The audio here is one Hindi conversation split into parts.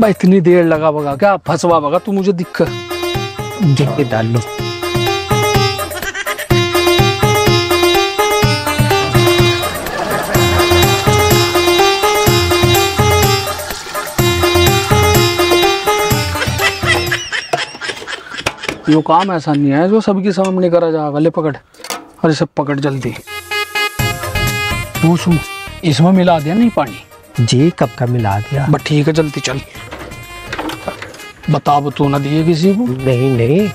भाई इतनी देर लगा बगा क्या फंसवा बगा तू मुझे दिख के डाल लो। यो काम ऐसा नहीं है जो सबके सामने करा जाएगा। ले पकड़, अरे सब पकड़ जल्दी। पूछू इसमें मिला दिया नहीं पानी? जी कब का मिला दिया। बट ठीक है जल्दी चल, बता तू ना दिए किसी को। नहीं नहीं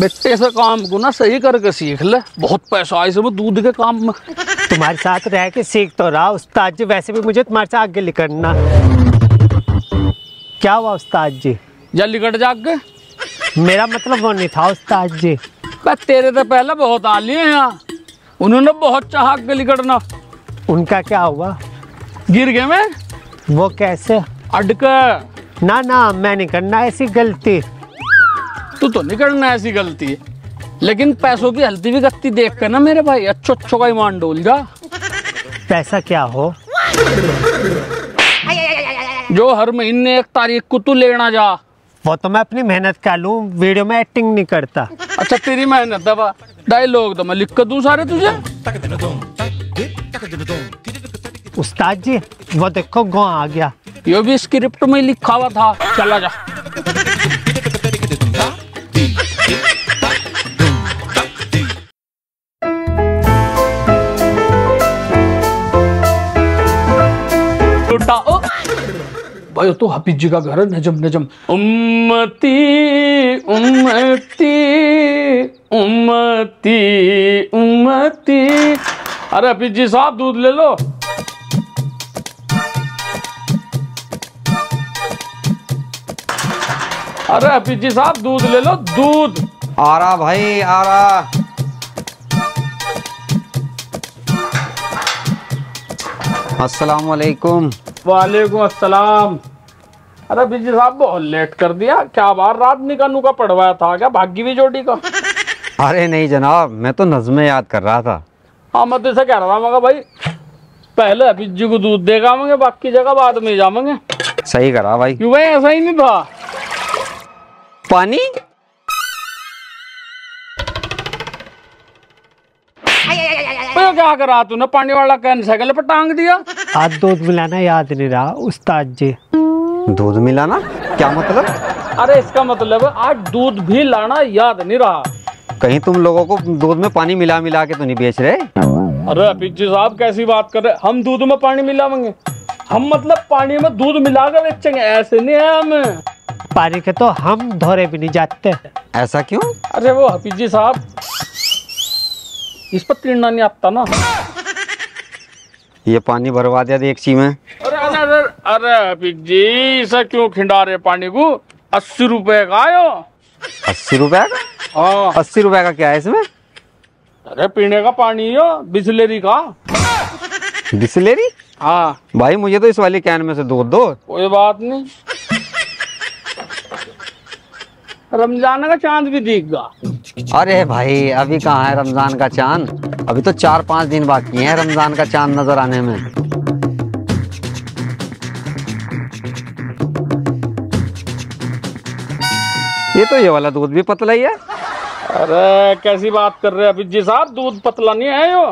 बेटे से काम को ना सही करके सीख ले, बहुत पैसा है सब दूध के काम में। तुम्हारे साथ रह के सीख तो रहा उस्ताद जी, वैसे भी मुझे तुम्हारे साथ आगे लिकड़ना। क्या हुआ उस्ताद जी? जा लिकड़ जाके, मेरा मतलब वो नहीं था उस्ताद जी। तेरे तो पहले बहुत आली है यहाँ, उन्होंने बहुत चाहा के लिकड़ना। उनका क्या हुआ? गिर गए मैं। वो कैसे? अटके। ना ना मैं नहीं करना ऐसी गलती। तू तो नहीं करना ऐसी गलती, लेकिन पैसों की हल्ती भी गलती देख कर ना मेरे भाई अच्छो अच्छो का ईमान डोल जा। पैसा क्या हो? जो हर महीने 1 तारीख को तू लेना जा। वो तो मैं अपनी मेहनत कर लूं, वीडियो में एक्टिंग नहीं करता। अच्छा तेरी मेहनत दबा, डायलॉग तो मैं लिख कर दूं सारे तुझे। उस्ताद जी वो देखो गो आ गया। यो भी स्क्रिप्ट में लिखा हुआ था। चला जा। भाई तो हाफिज जी का घर है। नजम नजम उम्मती उम्मती उम्मती उम्मती। अरे हाफिज जी साहब दूध ले लो। अरे हाफिज जी साहब दूध ले लो। दूध आ रहा भाई आ रहा। अस्सलाम वालेकुम। वालेकुम अस्सलाम। अरे बिजी साहब बहुत लेट कर दिया, क्या बार रात निकानू का पढ़वाया था क्या भागी हुई जोड़ी का? अरे नहीं जनाब मैं तो नज़में याद कर रहा था। हाँ मैं तो इसे कह रहा था भाई पहले अभी जी को दूध देगा मांगे, बाकी जगह बाद में जामेंगे। सही करा भाई। क्यों भाई ऐसा ही नहीं था? पानी क्या करा तूने? पानी वाला कैन साइकिल पर टांग दिया। आज दूध मिलाना याद नहीं रहा उस्ताद जी। दूध मिलाना क्या मतलब? अरे इसका मतलब आज दूध भी लाना याद नहीं रहा। कहीं तुम लोगों को दूध में पानी मिला मिला के तो नहीं बेच रहे? अरे पिज्जी साहब कैसी बात कर रहे, हम दूध में पानी मिलावेंगे? हम मतलब पानी में दूध मिला कर बेचेंगे, ऐसे नहीं है। हम पानी के तो हम धोरे भी नहीं जाते। ऐसा क्यों? अरे वो हफीजी साहब इस पर तीरना नहीं आता ना। ये पानी भरवा दिया देखची में। अरे अरे अरे हफीज जी इसे क्यों खिंडा रहे पानी को? 80 रुपए का आयो। 80 रुपए का? हाँ 80 रुपए का क्या है इसमें? अरे पीने का पानी हो, बिसलेरी का। बिसलेरी? हाँ भाई मुझे तो इस वाली कैन में से दूध दो। कोई बात नहीं, रमजान का चांद भी दिखेगा। अरे भाई अभी कहाँ है रमजान का चांद, अभी तो 4-5 दिन बाकी है रमजान का चांद नजर आने में। ये तो ये वाला दूध भी पतला ही है। अरे कैसी बात कर रहे हैं अभिजी साहब, दूध पतला नहीं है यो।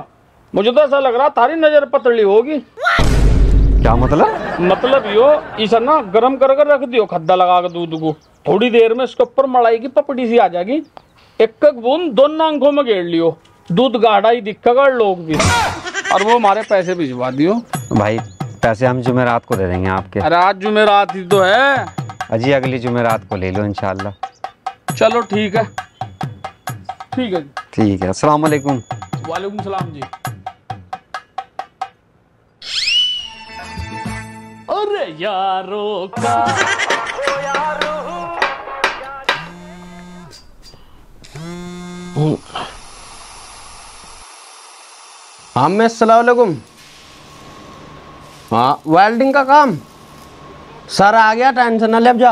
मुझे तो ऐसा लग रहा थारी नजर पतली होगी। क्या मतलब? मतलब यो इसे ना गरम कर कर रख दियो खद्दा लगा के दूध को, थोड़ी देर में इसके ऊपर मलाई की पपड़ी सी आ जाएगी। एक बूंद दोनों आंखों में घेर लियो, दूध गाढ़ा ही दिखेगा लोग भी। और वो हमारे पैसे भिजवा दियो। भाई पैसे हम जुमेरात को दे देंगे आपके। अरे आज जुमेरात ही तो है। अजी अगली जुमेरात को ले लो इंशाल्लाह। चलो ठीक है ठीक है ठीक है। अस्सलाम वालेकुम। वालेकुम सलाम जी। अरे यारो का हाँ मैं अस्सलाम वालेकुम। हाँ वेल्डिंग का काम सारा आ गया, टेंशन ना ले अब जा।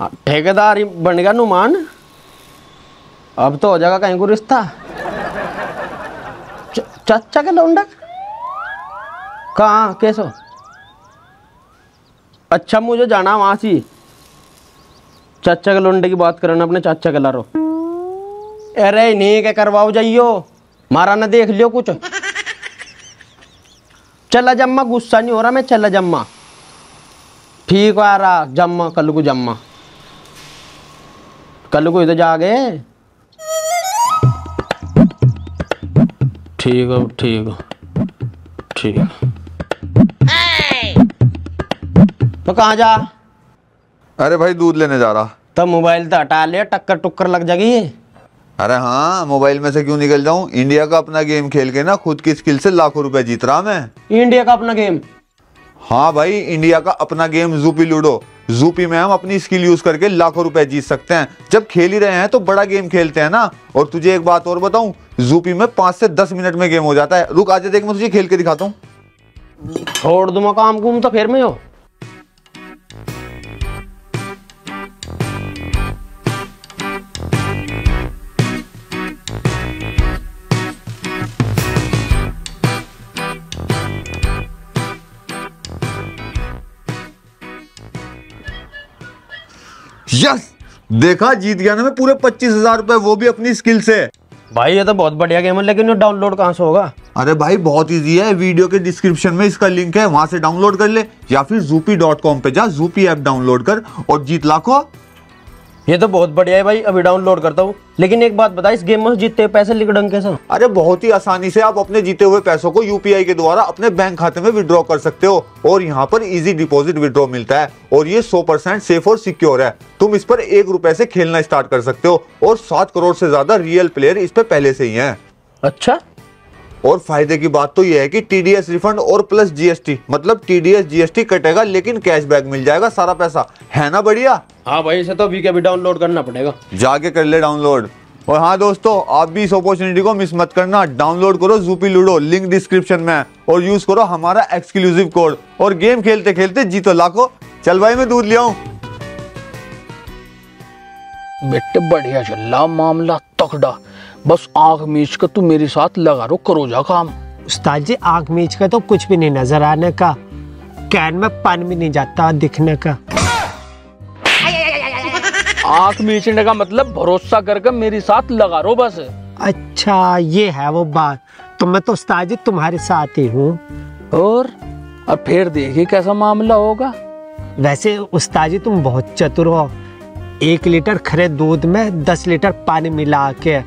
हाँ ठेकेदार बन गया नुमान, अब तो हो जाएगा कहीं को रिश्ता। चाचा के लौंडा कहाँ कैसो? अच्छा मुझे जाना वहाँ से। चाचा के लौंडे की बात करना अपने चाचा के लारो। अरे नहीं क्या करवाओ जाइयो, मारा ना देख लियो कुछ। चला जम्मा, गुस्सा नहीं हो रहा मैं, चला जम्मा ठीक आ रहा। जम्मा कल को, जम्मा कल को इधर जागे ठीक है ठीक ठीक। तो कहाँ जा? अरे भाई दूध लेने जा रहा। तो मोबाइल तो हटा ले, टक्कर टुक्कर लग जाएगी। अरे हाँ मोबाइल में से क्यों निकल जाऊं, इंडिया का अपना गेम खेल के ना खुद की स्किल से लाखों रुपए जीत रहा मैं। इंडिया का अपना गेम? हाँ भाई इंडिया का अपना गेम ज़ूपी लूडो। ज़ूपी में हम अपनी स्किल यूज करके लाखों रुपए जीत सकते हैं। जब खेल ही रहे हैं तो बड़ा गेम खेलते हैं ना। और तुझे एक बात और बताऊं, ज़ूपी में 5 से 10 मिनट में गेम हो जाता है। रुक आजा देख मैं तुझे खेल के दिखाता हूँ। छोड़ दूंगा काम घूम तो फिर में हो। यस देखा जीत गया ना मैं पूरे 25,000 रुपए, वो भी अपनी स्किल से। भाई ये तो बहुत बढ़िया गेम है, लेकिन ये डाउनलोड कहाँ से होगा? अरे भाई बहुत इजी है, वीडियो के डिस्क्रिप्शन में इसका लिंक है, वहां से डाउनलोड कर ले। या फिर Zupee.com पे जा, Zupee ऐप डाउनलोड कर और जीत लाखों। ये तो बहुत बढ़िया है भाई, अभी डाउनलोड करता हूँ। लेकिन एक बात बता, इस गेम में जीतते हुए पैसे लिख डंग कैसे? अरे बहुत ही आसानी से आप अपने जीते हुए पैसों को UPI के द्वारा अपने बैंक खाते में विड्रॉ कर सकते हो। और यहाँ पर इजी डिपॉजिट विड्रॉ मिलता है और ये 100% सेफ और सिक्योर है। तुम इस पर 1 रुपए से खेलना स्टार्ट कर सकते हो और 7 करोड़ से ज्यादा रियल प्लेयर इस पर पहले से ही है। अच्छा। और फायदे की बात तो यह है कि TDS रिफंड और प्लस GST, मतलब TDS GST कटेगा लेकिन कैशबैक मिल जाएगा सारा पैसा। है ना बढ़िया? हाँ भाई इसे तो अभी कभी डाउनलोड करना पड़ेगा, जाके कर ले डाउनलोड। और हाँ दोस्तों आप भी इस अपॉर्चुनिटी को मिस मत करना, डाउनलोड करो ज़ूपी लूडो, लिंक डिस्क्रिप्शन में है और यूज करो हमारा एक्सक्लूसिव कोड और गेम खेलते खेलते जीतो लाखों। चल भाई मैं दूध ले आऊं। बेटे बढ़िया चल मामला तकड़ा, बस आँख मीच कर तू मेरे साथ लगा रो करो जा काम। उस्ताद जी आँख मीच कर तो कुछ भी नहीं नजर आने का, कैन में पानी भी नहीं जाता दिखने का। आँख मीचने का मतलब भरोसा करके मेरे साथ लगा रो बस। अच्छा ये है वो बात, तो मैं तो उस्ताद जी तुम्हारे साथ ही हूँ। और फिर देखिए कैसा मामला होगा। वैसे उस्ताद जी तुम बहुत चतुर हो, 1 लीटर खरे दूध में 10 लीटर पानी मिला के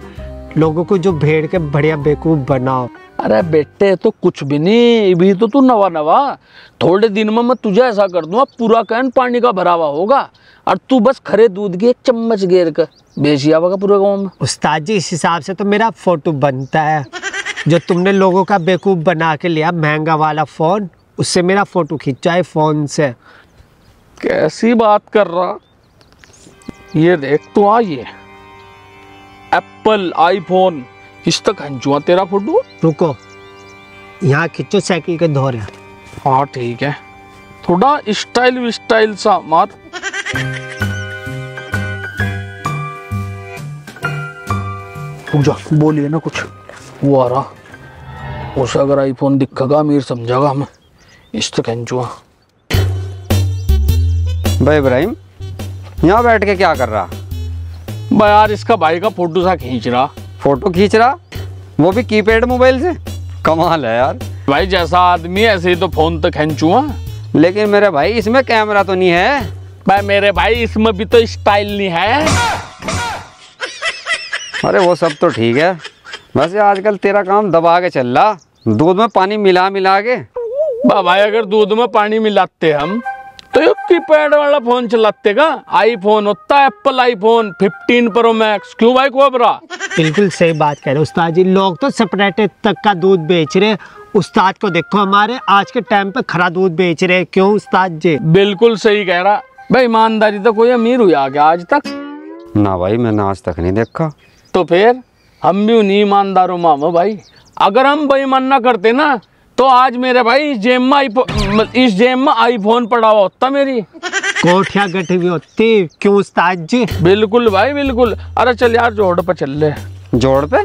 लोगों को जो भेड़ के बढ़िया बेवकूफ बनाओ। अरे बेटे तो कुछ भी नहीं, अभी तो तू नवा नवा, थोड़े दिन में मैं तुझे ऐसा कर दूंगा पूरा कैन पानी का भरा हुआ होगा और तू बस खरे दूध की 1 चम्मच गेर कर बेचिया होगा पूरे गाँव में। उस्ताद जी इस हिसाब से तो मेरा फोटो बनता है, जो तुमने लोगों का बेवकूफ बना के लिया महंगा वाला फोन, उससे मेरा फोटो खींचा है फोन से। कैसी बात कर रहा, ये देख तू आइए एप्पल आईफोन इस तक हंजुआ तेरा फोटो। रुको यहाँ खिंचो साइकिल के धोरे। हाँ ठीक है थोड़ा स्टाइल विस्टाइल सा मार। पूजा बोलिए ना कुछ, वो आ रहा उसे अगर आईफोन दिखेगा अमीर समझेगा हमें। इस तक हंजुआ। भाई इब्राहिम यहाँ बैठ के क्या कर रहा? यार इसका भाई का फोटो सा खींच रहा। फोटो खींच रहा, वो भी कीपैड मोबाइल से? कमाल है यार भाई, जैसा आदमी ऐसे ही तो फोन तो खींचूंगा। लेकिन मेरे भाई इसमें कैमरा तो नहीं है। भाई मेरे भाई इसमें भी तो स्टाइल नहीं है। अरे वो सब तो ठीक है, बस आजकल तेरा काम दबा के चल रहा, दूध में पानी मिला मिला के। भाई अगर दूध में पानी मिलाते हम तो ये कीपैड वाला फोन चलाते का? आईफोन होता है एप्पल आईफोन 15 प्रो मैक्स। क्यों भाई कोबरा? बिल्कुल सही बात कह रहे उस्ताद जी, लोग तो सेपरेट तक का दूध बेच रहे, उस्ताद को देखो हमारे आज के टाइम पे खरा दूध बेच रहे। क्यों उस्ताद जी? बिल्कुल सही कह रहा भाई, ईमानदारी तो कोई अमीर हुआ क्या आज तक? ना भाई मैंने आज तक नहीं देखा। तो फिर हम भी उन्हीं ईमानदारों मामो भाई, अगर हम बेईमान ना करते ना तो आज मेरे भाई इस जेब में आईफोन पड़ा हुआ होता, मेरी कोठिया गठी भी होती। क्यों उस्ताद जी? बिल्कुल भाई बिल्कुल। अरे चल यार जोड़ पे चल ले। जोड़ पे?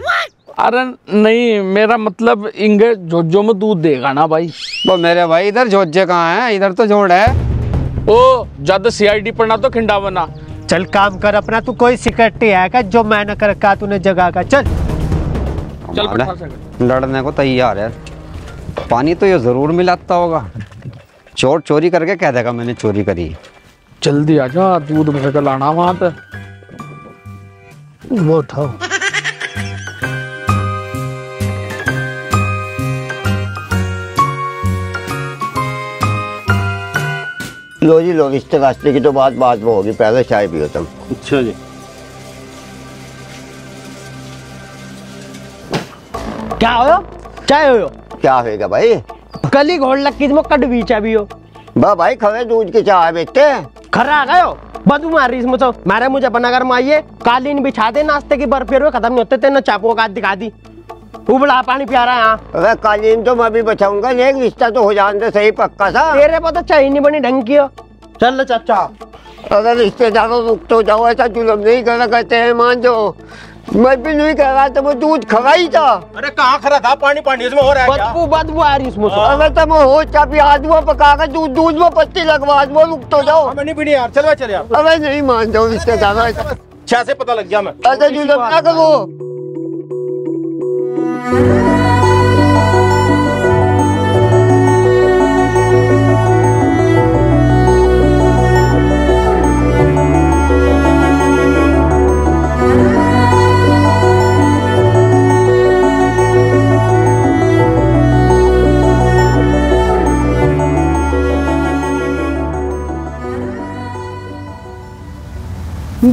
अरे नहीं, मेरा मतलब इंगे झोजो में दूध देगा ना भाई। वो मेरे भाई इधर झोजे कहाँ है, इधर तो झोड़ है। ओ ज्यादा CID पढ़ना तो खिंडा बना। चल काम कर अपना, तू कोई सिक्योरिटी है क्या? जो मैंने कर रखा तूने जगह का। चल चल लड़ने को तैयार है। पानी तो ये जरूर मिलाता होगा। चोर चोरी करके कह देगा मैंने चोरी करी। जल्दी आ जा, दूध भर कर लाना वहां पे। वो उठाओ। लो जी लो, रिश्ते रास्ते की तो बात वो होगी, पहले चाय पियो तुम। अच्छा जी। क्या होयो? चाय होयो? क्या होएगा भाई, गली घोड़ लगी तो कट बीचा भी हो बा भाई। खरे दूध की चाय बेचते खरा आ गयो। बदू मारी इसमें तो मारे मुझे। बनाकर माइये कालीन बिछा दे, नाश्ते की बर्फी में खत्म नहीं होते थे ना। चाकू का दिखा दी, उबला पानी प्यारा यहाँ। अरे कालीन तो मैं भी बचाऊंगा, एक रिश्ता तो हो जाने सही पक्का सा। तेरे पता चाहिए नहीं बनी ढंग की हो। चल चाचा, अगर रिश्तेदारों रुक तो जाओ, ऐसा जुलम नहीं करा करते हैं। मान जाओ मैं भी नहीं कह रहा था, वो दूध खरा ही था। अरे कहाँ खरा था? पानी पानी इसमें हो रहा है, बदबू आ रही इसमें। अगर तुम हो चाबी आदमा पका कर दूध में पत्ती लगवा दो, रुक तो जाओ। मैंने भी नहीं यार, चल चले। अरे नहीं मान जाओ रिश्तेदारों, अच्छा से पता लग गया मैं। ऐसा जुलम ना करो।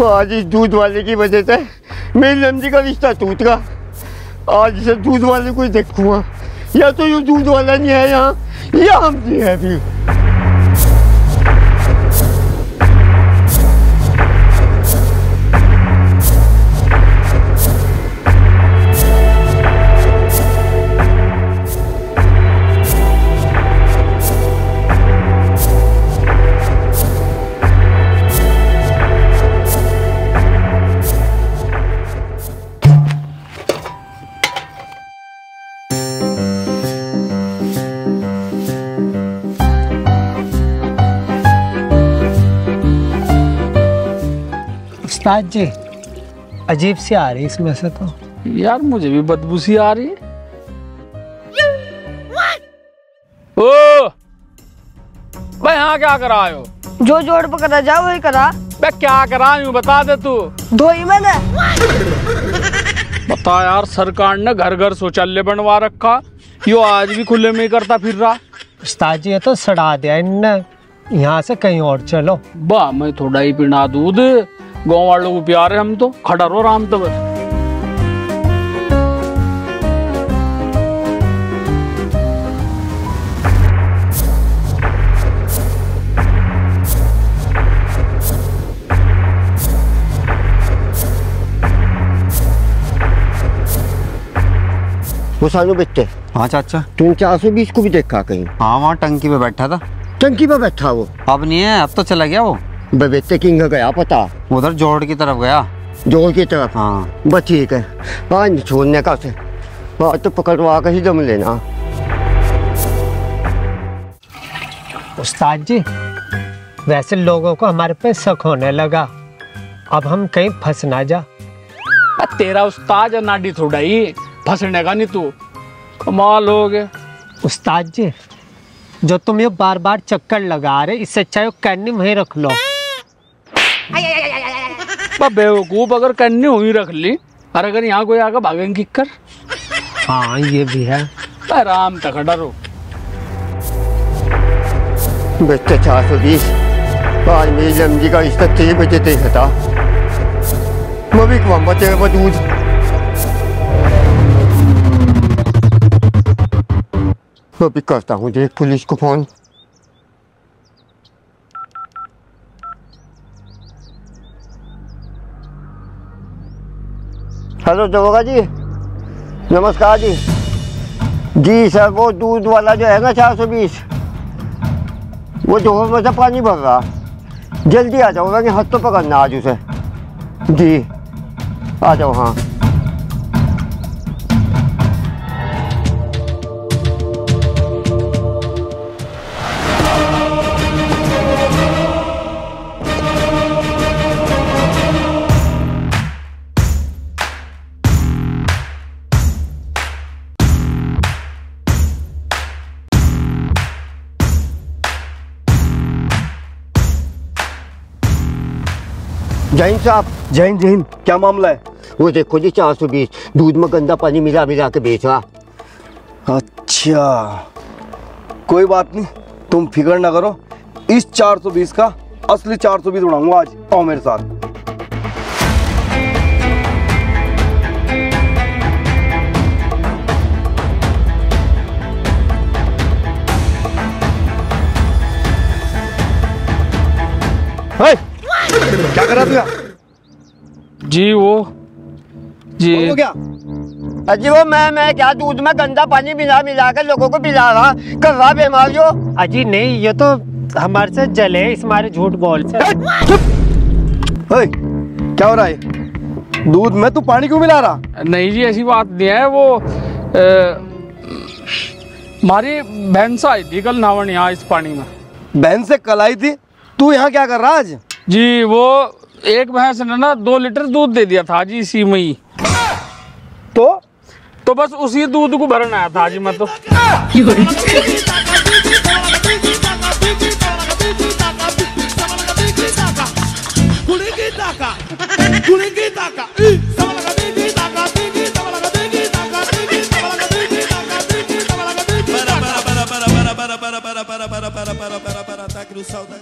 आज इस दूध वाले की वजह से मेरी नंदी का रिश्ता टूट गया। आज से दूध वाले को देखूंगा, या तो ये दूध वाला नहीं है यहाँ, या हम नहीं है भी। उस्ताद जी, अजीब सी आ रही इसमें से तो। यार मुझे भी बदबू सी आ रही है। ओ भाई हाँ क्या करा आयो? जो जोड़ पकड़ा जाओ वही करा। मैं क्या करा आयो बता दे तू। दो ही मैंने बता यार, सरकार ने घर घर शौचालय बनवा रखा, यो आज भी खुले में करता फिर रहा। उस्ताद जी ये तो सड़ा दिया इनने, यहाँ से कहीं और चलो। बा मैं थोड़ा ही पीना दूध, गाँव वालों को प्यार है हम तो। खड़ा रो राम तब। वो सानू बेटे। हाँ चाचा, तुम 420 को भी देखा कहीं? हाँ वहाँ टंकी पे बैठा था। टंकी पे बैठा वो? अब नहीं है, अब तो चला गया वो। बेटे किंग गया पता, उधर जोड़ की तरफ गया। जोड़ की तरफ? हाँ बस ठीक है। हाँ छोड़ने का उसे, तो पकड़वा कर ही दम लेना। उस्ताद जी वैसे लोगों को हमारे पे शक होने लगा, अब हम कहीं फंस ना जा। तेरा उस्ताद नाडी थोड़ा ही, फंसने का नहीं तू। कमाल हो गया। उस्ताद जी जो तुम ये बार बार चक्कर लगा रहे, इससे अच्छा यो कैनी वहीं रख लो। बेवकूफ, अगर करनी हुई रख ली और अगर यहाँ कोई आकर भागेंगे किक कर। हाँ ये भी है। आराम तक डरो बेटे। 420 मेरी जमजी का रिश्ता 3 बजे तक हटा। मैं भी खुआऊंगा तेरे को दूध। मैं भी करता हूँ देख पुलिस को फोन। हेलो दरोगा जी, नमस्कार जी। जी सर, वो दूध वाला जो है ना 420, वो दोहर में से पानी भर रहा। जल्दी आ जाओ, मैंने हाथ तो पकड़ना आज उसे। जी आ जाओ। हाँ जय हिंद साहब। जय हिंद। जय हिंद। क्या मामला है? वो देखो जी 420 दूध में गंदा पानी मिला मिला के बेचा। अच्छा कोई बात नहीं, तुम फिक्र ना करो, इस 420 का असली 420 उड़ाऊंगा आज। आओ मेरे साथ। क्या कर रहा था जी? वो क्या? अजी वो मैं क्या दूध में गंदा पानी मिला कर लोगों को पिला रहा, कर रहा बीमार जो। अजी नहीं, ये तो हमारे से जले इस मारे झूठ बोल से। क्या हो रहा है? दूध में तू पानी क्यों मिला रहा? नहीं जी ऐसी बात नहीं है। वो हमारी बहन से आई थी कल नावन यहाँ इस पानी में। बहन से कल आई थी? तू यहाँ क्या कर रहा आज? जी वो एक भैंस ने ना 2 लीटर दूध दे दिया था जी इसी में ही, तो बस उसी दूध को भरने आया था जी मैं तो।